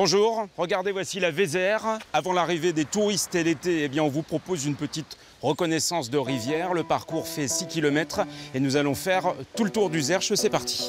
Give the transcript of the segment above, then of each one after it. Bonjour, regardez, voici la Vézère. Avant l'arrivée des touristes et l'été, eh bien, on vous propose une petite reconnaissance de rivière. Le parcours fait 6 km et nous allons faire tout le tour d'Uzerche. C'est parti.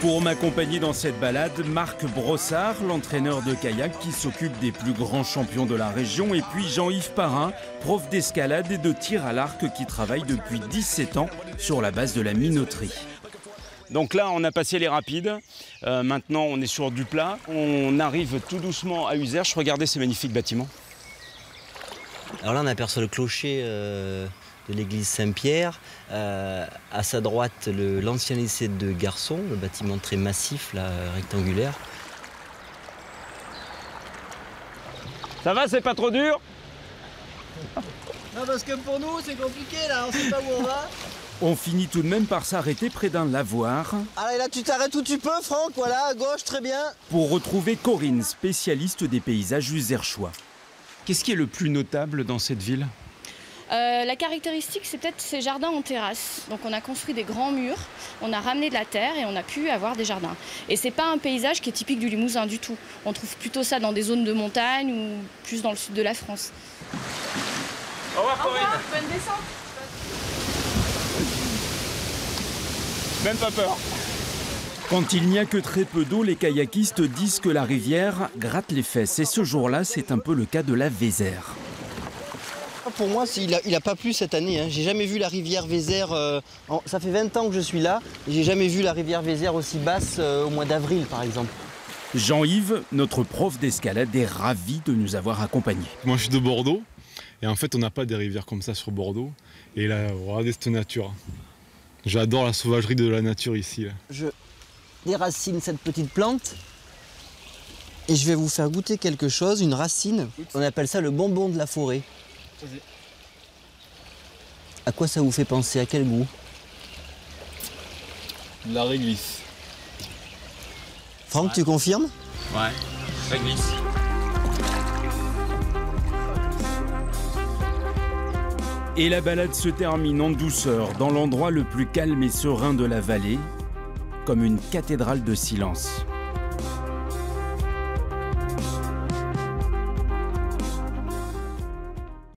Pour m'accompagner dans cette balade, Marc Brossard, l'entraîneur de kayak qui s'occupe des plus grands champions de la région, et puis Jean-Yves Parrain, prof d'escalade et de tir à l'arc qui travaille depuis 17 ans sur la base de la minoterie. Donc là, on a passé les rapides, maintenant on est sur du plat. On arrive tout doucement à Uzerche, regardez ces magnifiques bâtiments. Alors là, on aperçoit le clocher de l'église Saint-Pierre, à sa droite l'ancien lycée de garçons, le bâtiment très massif, là, rectangulaire. Ça va, c'est pas trop dur? Non, parce que pour nous c'est compliqué là, on sait pas où on va. On finit tout de même par s'arrêter près d'un lavoir. Allez, là tu t'arrêtes où tu peux, Franck, voilà, à gauche, très bien. Pour retrouver Corinne, spécialiste des paysages uzerchois. Qu'est-ce qui est le plus notable dans cette ville ? La caractéristique, c'est peut-être ces jardins en terrasse. Donc on a construit des grands murs, on a ramené de la terre et on a pu avoir des jardins. Et c'est pas un paysage qui est typique du Limousin du tout. On trouve plutôt ça dans des zones de montagne ou plus dans le sud de la France. Au revoir Corinne. Bonne descente. Même pas peur. Quand il n'y a que très peu d'eau, les kayakistes disent que la rivière gratte les fesses. Et ce jour-là, c'est un peu le cas de la Vézère. Pour moi, il n'a pas plu cette année. Hein. J'ai jamais vu la rivière Vézère. Ça fait 20 ans que je suis là. J'ai jamais vu la rivière Vézère aussi basse au mois d'avril, par exemple. Jean-Yves, notre prof d'escalade, est ravi de nous avoir accompagnés. Moi, je suis de Bordeaux. Et en fait, on n'a pas des rivières comme ça sur Bordeaux. Et là, regardez cette nature. J'adore la sauvagerie de la nature ici. Là. Je déracine cette petite plante. Et je vais vous faire goûter quelque chose, une racine. On appelle ça le bonbon de la forêt. À quoi ça vous fait penser? À quel goût? De la réglisse. Franck, ouais. Tu confirmes? Ouais, réglisse. Et la balade se termine en douceur, dans l'endroit le plus calme et serein de la vallée, comme une cathédrale de silence.